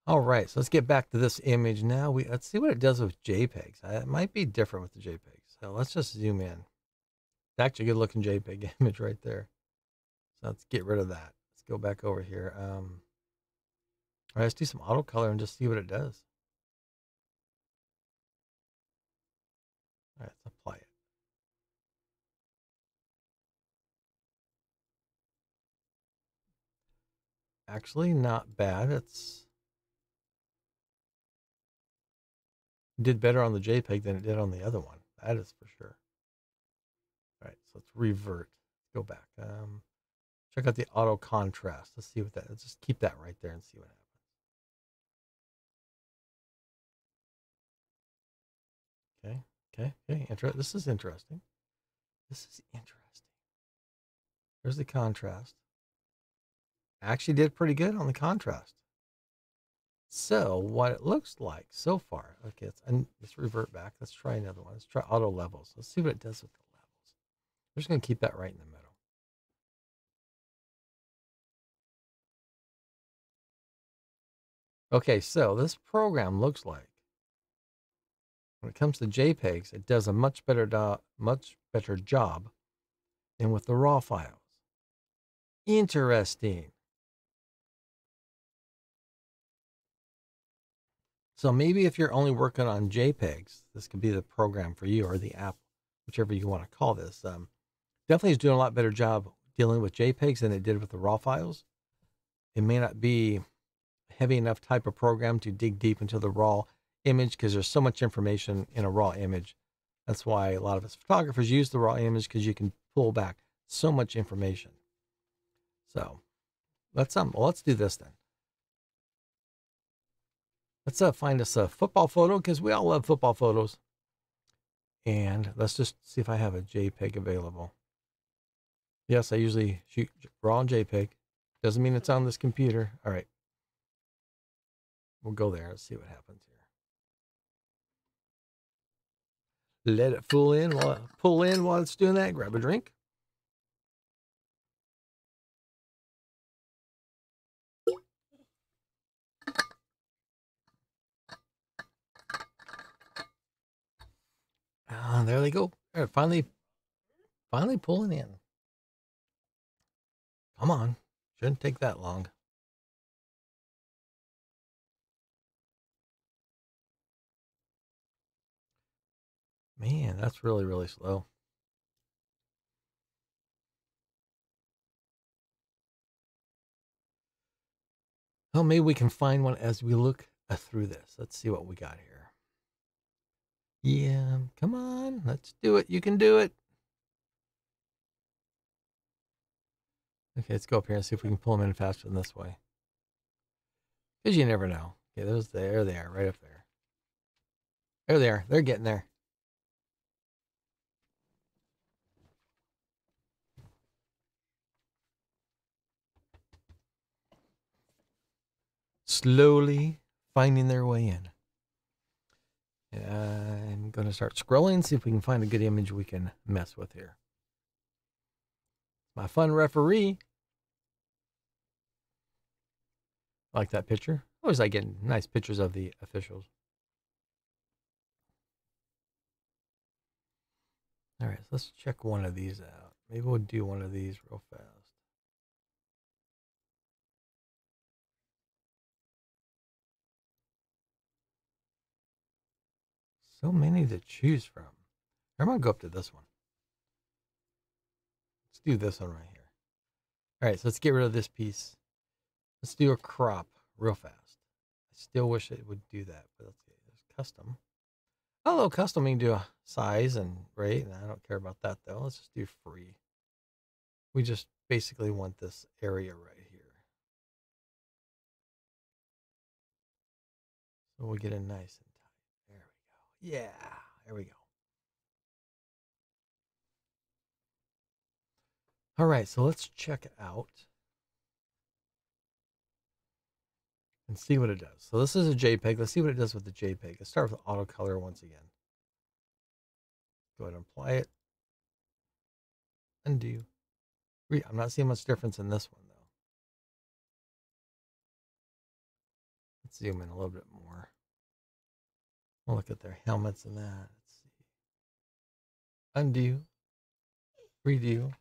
All right, so let's get back to this image now. Let's see what it does with JPEGs. It might be different with the JPEGs. So let's just zoom in. It's actually a good looking JPEG image right there. So let's get rid of that. Let's go back over here. All right, let's do some auto color and just see what it does. All right, let's apply it. Actually, not bad. It's did better on the JPEG than it did on the other one. That is for sure. All right, so let's revert. Go back. Check out the auto contrast. Let's see what that. Let's just keep that right there and see what happens. Okay, this is interesting. Here's the contrast. Actually did pretty good on the contrast. So what it looks like so far, okay, let's revert back. Let's try another one. Let's try auto levels. Let's see what it does with the levels. We're just going to keep that right in the middle. Okay, so this program looks like, when it comes to JPEGs, it does a much better job than with the raw files. Interesting. So maybe if you're only working on JPEGs, this could be the program for you, or the app, whichever you want to call this. Definitely is doing a lot better job dealing with JPEGs than it did with the raw files. It may not be a heavy enough type of program to dig deep into the raw image because there's so much information in a raw image. That's why a lot of us photographers use the raw image, because you can pull back so much information. So let's do this then. Let's find us a football photo, because we all love football photos. And let's just see if I have a JPEG available. Yes, I usually shoot raw JPEG. Doesn't mean it's on this computer. All right, we'll go there. Let's see what happens here. Let it pull in while it's doing that. Grab a drink. Ah, there they go. All right, finally pulling in. Come on. Shouldn't take that long. Man, that's really, really slow. Well, maybe we can find one as we look through this. Let's see what we got here. Yeah, come on. Let's do it. You can do it. Okay, let's go up here and see if we can pull them in faster than this way. Because you never know. Okay, there they are, right up there. There they are. They're getting there. slowly finding their way in. I'm going to start scrolling, see if we can find a good image we can mess with here. My fun referee. I like that picture. I always like getting nice pictures of the officials. All right, so let's check one of these out. Maybe we'll do one of these real fast. So many to choose from. I'm going to go up to this one. Let's do this one right here. All right, so let's get rid of this piece. Let's do a crop real fast. I still wish it would do that, but let's get this custom. Although custom, we can do a size and rate, and I don't care about that though. Let's just do free. We just basically want this area right here. So we'll get it nice and tight. There we go. Yeah, there we go. All right, so let's check it out and see what it does. So this is a JPEG. Let's see what it does with the JPEG. Let's start with auto color once again. Go ahead and apply it. Undo. I'm not seeing much difference in this one though. Let's zoom in a little bit more. We'll look at their helmets and that. Let's see. Undo. Redo.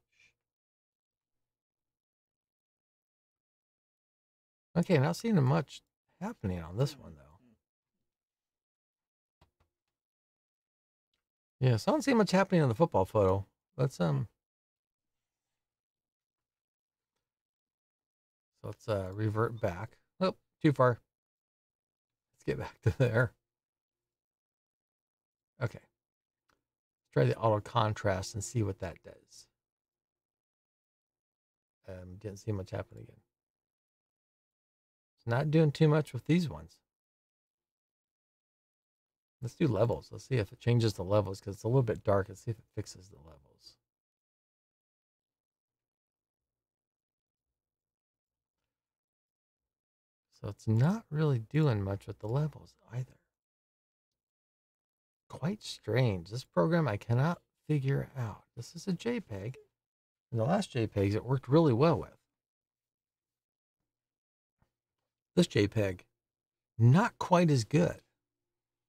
Okay, not seeing much happening on this one, though. Yes, I don't see much happening on the football photo. Let's revert back. Oh, too far. Let's get back to there. Okay. Let's try the auto contrast and see what that does. Didn't see much happen again. Not doing too much with these ones. Let's do levels. Let's see if it changes the levels because it's a little bit dark. Let's see if it fixes the levels. So it's not really doing much with the levels either. Quite strange. This program I cannot figure out. This is a JPEG. And the last JPEGs it worked really well with. This JPEG, not quite as good.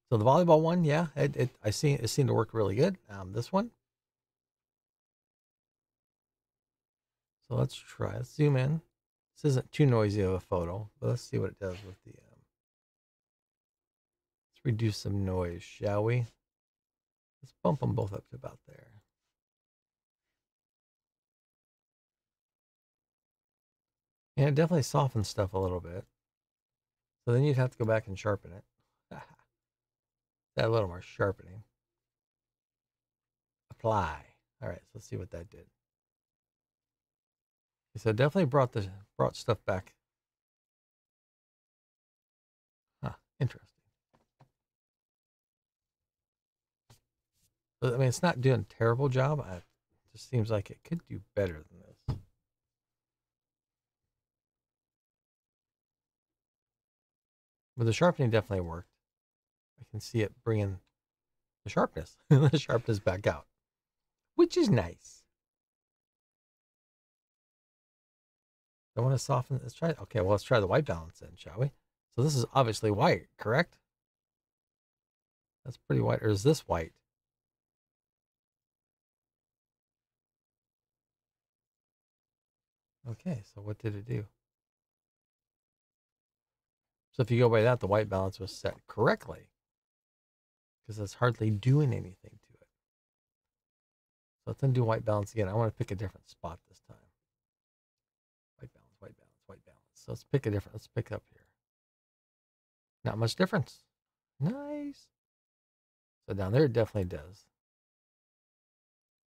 So the volleyball one, yeah, it seemed to work really good. This one. So let's try. Let's zoom in. This isn't too noisy of a photo, but let's see what it does with the. Let's reduce some noise, shall we? Let's bump them both up to about there. Yeah, it definitely softens stuff a little bit. So then you'd have to go back and sharpen it. That a little more sharpening. Apply. All right, so let's see what that did. So it definitely brought stuff back. Huh, interesting. I mean, it's not doing a terrible job. It just seems like it could do better than this. But the sharpening definitely worked. I can see it bringing the sharpness, back out, which is nice. I want to soften. Let's try it. Okay, well, let's try the white balance then, shall we? So this is obviously white, correct? That's pretty white. Or is this white? Okay, so what did it do? So if you go by that, the white balance was set correctly because it's hardly doing anything to it. So let's undo white balance again. I want to pick a different spot this time. White balance, white balance, white balance. So let's pick a different, let's pick up here. Not much difference. Nice. So down there, it definitely does.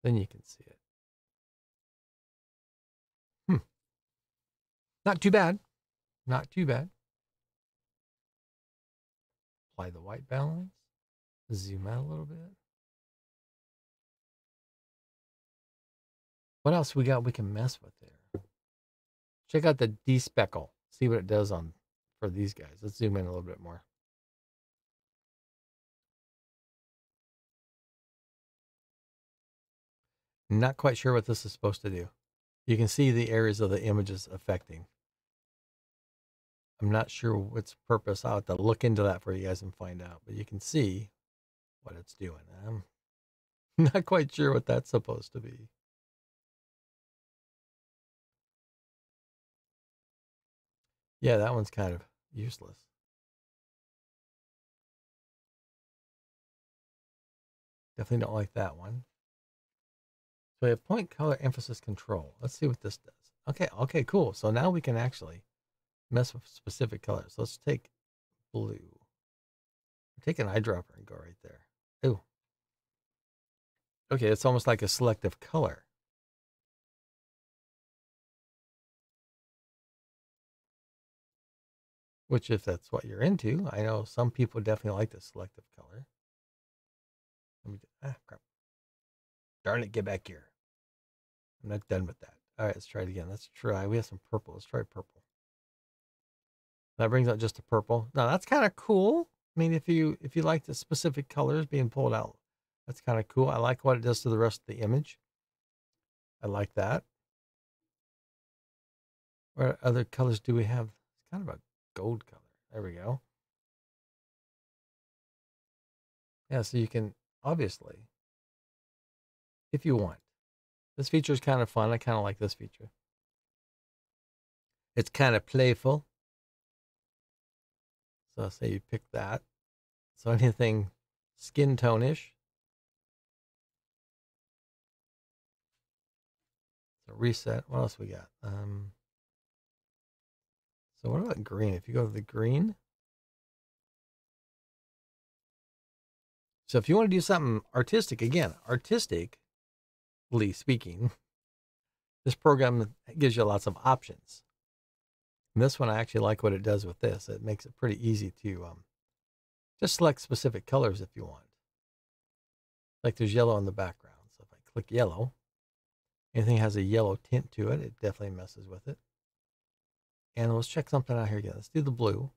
Then you can see it. Not too bad. Not too bad. The white balance, zoom out a little bit. What else we got we can mess with there? Check out the despeckle, see what it does on for these guys. Let's zoom in a little bit more. Not quite sure what this is supposed to do. You can see the areas of the images affecting. I'm not sure what's purpose. I'll have to look into that for you guys and find out, but you can see what it's doing. I'm not quite sure what that's supposed to be. Yeah, that one's kind of useless. Definitely don't like that one. So we have point color emphasis control. Let's see what this does. Okay, cool. So now we can actually mess with specific colors. Let's take blue. Take an eyedropper and go right there. Ooh. Okay, it's almost like a selective color. Which, if that's what you're into, I know some people definitely like the selective color. Let me do, crap. Darn it, get back here. I'm not done with that. All right, let's try it again. We have some purple. Let's try purple. That brings out just the purple. Now that's kind of cool. I mean, if you like the specific colors being pulled out, that's kind of cool. I like what it does to the rest of the image. I like that. What other colors do we have? It's kind of a gold color. There we go. Yeah, so you can obviously, if you want. This feature is kind of fun. I kind of like this feature. It's kind of playful. So I'll say you pick that. So anything skin tone-ish. So reset. What else we got? So what about green? If you go to the green. So if you want to do something artistic, again, artistically speaking, this program gives you lots of options. And this one, I actually like what it does with this. It makes it pretty easy to just select specific colors if you want. Like there's yellow in the background. So if I click yellow, anything has a yellow tint to it, it definitely messes with it. And let's check something out here again. Let's do the blue.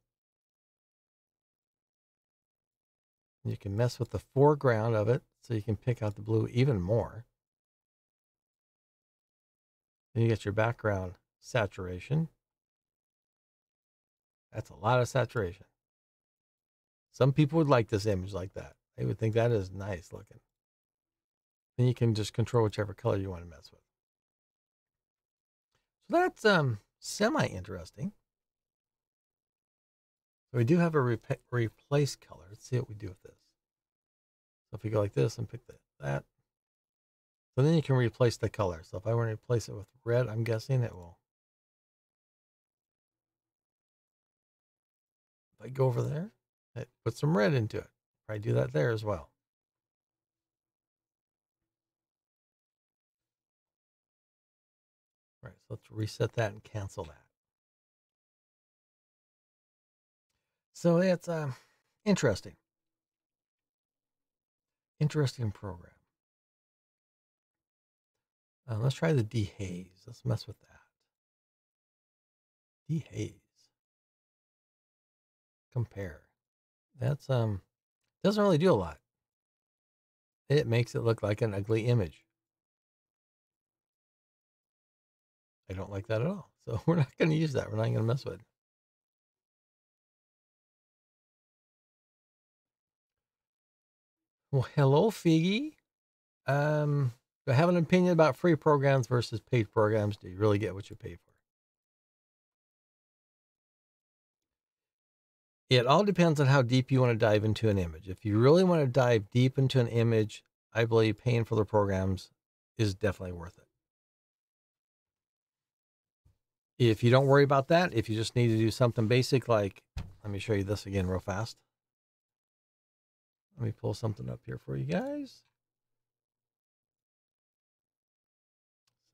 You can mess with the foreground of it, so you can pick out the blue even more. Then you get your background saturation. That's a lot of saturation. Some people would like this image like that. They would think that is nice looking. Then you can just control whichever color you want to mess with. So that's semi-interesting. So we do have a replace color. Let's see what we do with this. So if we go like this and pick that. So then you can replace the color. So if I want to replace it with red, I'm guessing it will. If I go over there, it puts some red into it. I do that there as well. All right, so let's reset that and cancel that. So it's interesting program. Let's try the dehaze. Let's mess with that. Dehaze. Compare. That's doesn't really do a lot. It makes it look like an ugly image. I don't like that at all. So we're not going to use that. We're not going to mess with it. Well, hello, Figgy. Do I have an opinion about free programs versus paid programs? Do you really get what you pay for? It all depends on how deep you want to dive into an image. If you really want to dive deep into an image, I believe paying for the programs is definitely worth it. If you don't worry about that, if you just need to do something basic, like, let me show you this again real fast. Let me pull something up here for you guys.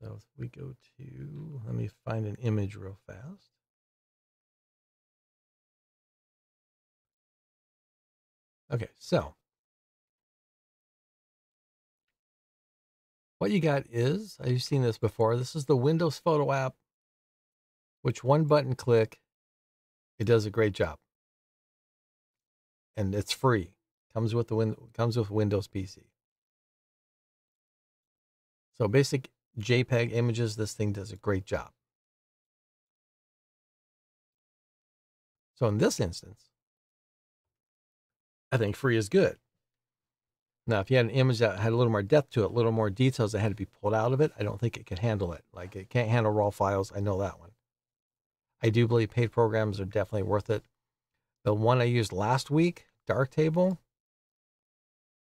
So if we go to, let me find an image real fast. Okay, so what you got is, I've seen this before. This is the Windows Photo app, which one button click It does a great job. And it's free. Comes with the Windows PC. So basic JPEG images, this thing does a great job. So in this instance, I think free is good. Now, if you had an image that had a little more depth to it, a little more details that had to be pulled out of it, I don't think it could handle it. Like, it can't handle raw files. I know that one. I do believe paid programs are definitely worth it. The one I used last week, Darktable,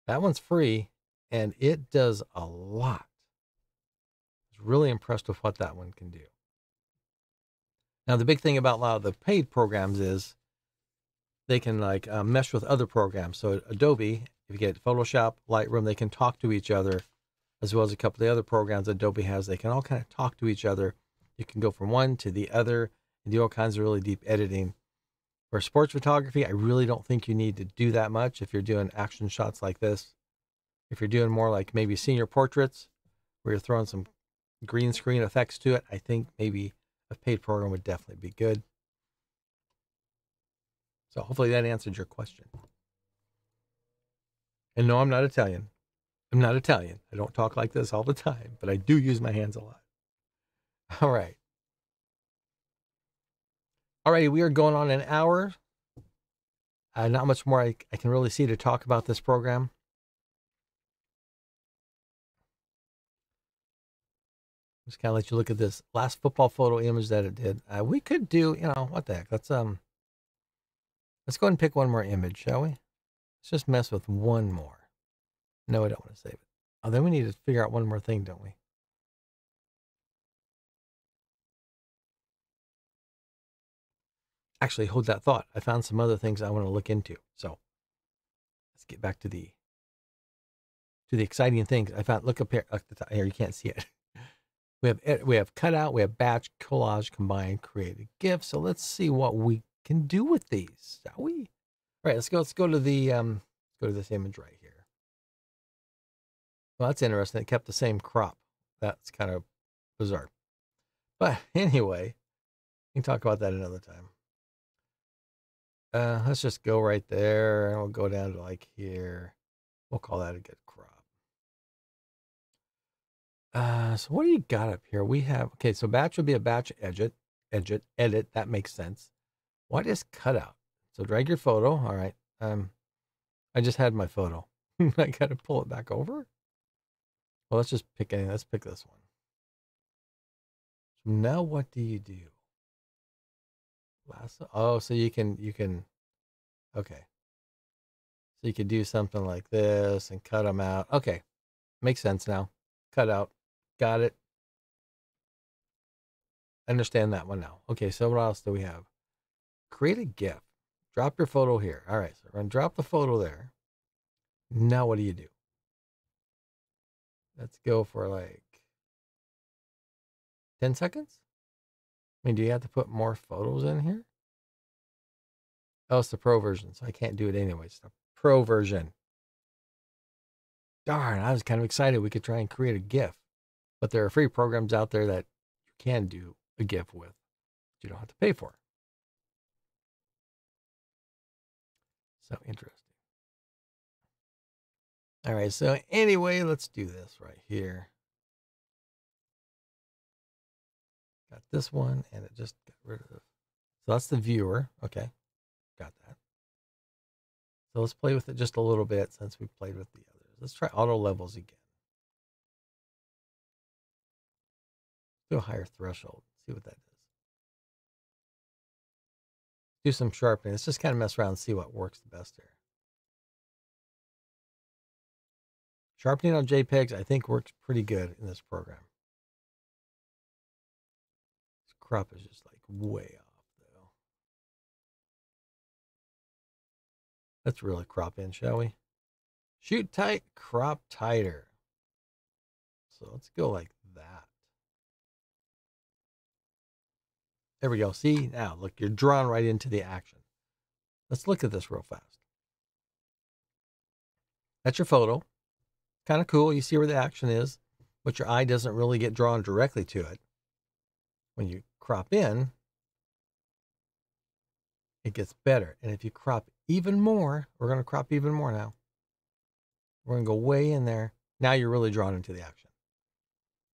that one's free, and it does a lot. I was really impressed with what that one can do. Now, the big thing about a lot of the paid programs is they can, like, mesh with other programs. So Adobe, if you get Photoshop, Lightroom, they can talk to each other, as well as a couple of the other programs Adobe has. They can all kind of talk to each other. You can go from one to the other and do all kinds of really deep editing. For sports photography, I really don't think you need to do that much if you're doing action shots like this. If you're doing more like maybe senior portraits where you're throwing some green screen effects to it, I think maybe a paid program would definitely be good. So hopefully that answered your question. And no, I'm not Italian. I'm not Italian. I don't talk like this all the time, but I do use my hands a lot. All right. All right, we are going on an hour. Not much more I can really see to talk about this program. Just kind of let you look at this last football photo image that it did. We could do, you know, what the heck? Let's go ahead and pick one more image, shall we? Let's just mess with one more. No, I don't want to save it. Oh, then we need to figure out one more thing, don't we? Actually, hold that thought. I found some other things I want to look into. So let's get back to the exciting things I found. Look up here. Look at the top here. You can't see it. We have cutout, we have batch, collage, combine, create a GIF. So let's see what we can do with these, shall we? All right, let's go to the go to this image right here. Well, that's interesting. It kept the same crop. That's kind of bizarre. But anyway, we can talk about that another time. Let's just go right there, and we'll go down to like here. We'll call that a good crop. So what do you got up here? We have, okay, so batch would be a batch edit. That makes sense. What is cutout? So drag your photo. All right. I just had my photo. I got to pull it back over. Well, let's just pick any. Let's pick this one. So now what do? Lasso. Oh, so you can, okay. So you could do something like this and cut them out. Okay. Makes sense now. Cut out. Got it. Understand that one now. Okay, so what else do we have? Create a GIF. Drop your photo here. All right, so we're going to drop the photo there. Now what do you do? Let's go for like 10 seconds. I mean, do you have to put more photos in here? Oh, it's the pro version, so I can't do it anyway. It's the pro version. Darn, I was kind of excited we could try and create a GIF. But there are free programs out there that you can do a GIF with, you don't have to pay for. So interesting. All right, so anyway, let's do this right here. Got this one, and it just got rid of it. So that's the viewer. Okay, got that. So let's play with it just a little bit since we played with the others. Let's try auto levels again. Do a higher threshold. See what that does. Do some sharpening. Let's just kind of mess around and see what works the best here. Sharpening on JPEGs, I think, works pretty good in this program. This crop is just like way off, though. Let's really crop in, shall we? Shoot tight, crop tighter. So let's go like that. There we go. See, now look, you're drawn right into the action. Let's look at this real fast. That's your photo. Kind of cool. You see where the action is, but your eye doesn't really get drawn directly to it. When you crop in, it gets better. And if you crop even more, we're going to crop even more now. We're going to go way in there. Now you're really drawn into the action.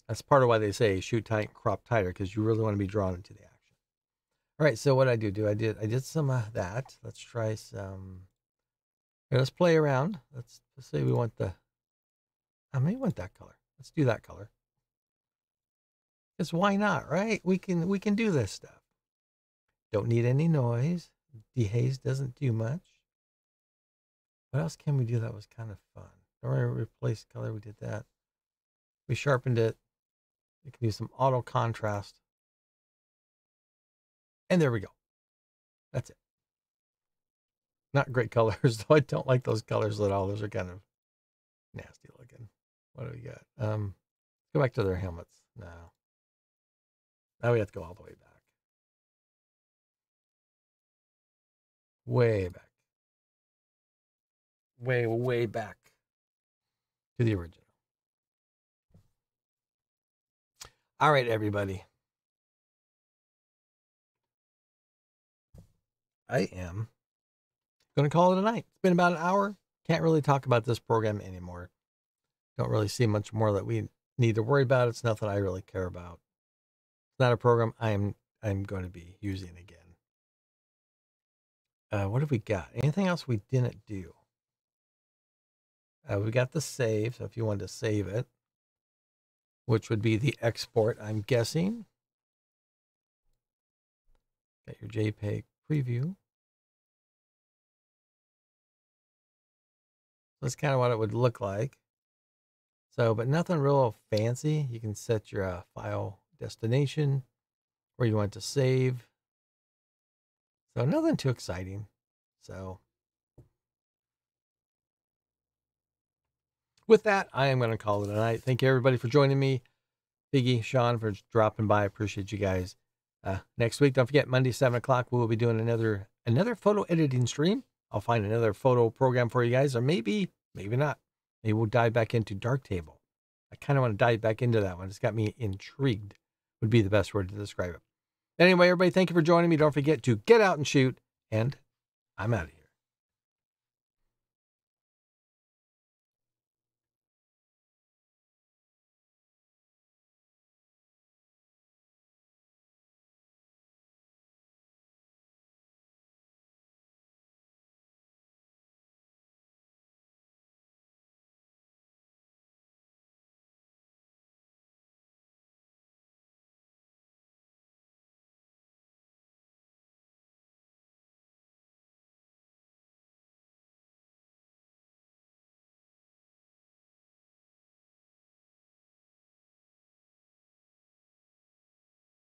That's part of why they say shoot tight and crop tighter, because you really want to be drawn into the action. All right, so what I did some of that. Let's try some. Let's play around. Let's say we want the. I may want that color. Let's do that color. Because why not, right? We can do this stuff. Don't need any noise. Dehaze doesn't do much. What else can we do that was kind of fun? Don't worry, replace color. We did that. We sharpened it. We can do some auto contrast. And there we go. That's it. Not great colors, though. I don't like those colors at all. Those are kind of nasty looking. What do we got? Go back to their helmets now. Now we have to go all the way back. Way back. Way, way back to the original. All right, everybody. I am going to call it a night. It's been about an hour. Can't really talk about this program anymore. Don't really see much more that we need to worry about. It's nothing I really care about. It's not a program I'm going to be using again. What have we got? Anything else we didn't do? We got the save. So if you wanted to save it, which would be the export, I'm guessing. Got your JPEG preview. That's kind of what it would look like. So, but nothing real fancy. You can set your file destination where you want to save. So nothing too exciting. So with that, I am going to call it a night. Thank you everybody for joining me. Figgy, Sean, for dropping by. I appreciate you guys. Next week, don't forget, Monday, 7 o'clock, we will be doing another photo editing stream. I'll find another photo program for you guys, or maybe not. Maybe we'll dive back into Darktable. I kind of want to dive back into that one. It's got me intrigued, would be the best word to describe it. Anyway, everybody, thank you for joining me. Don't forget to get out and shoot, and I'm out of here.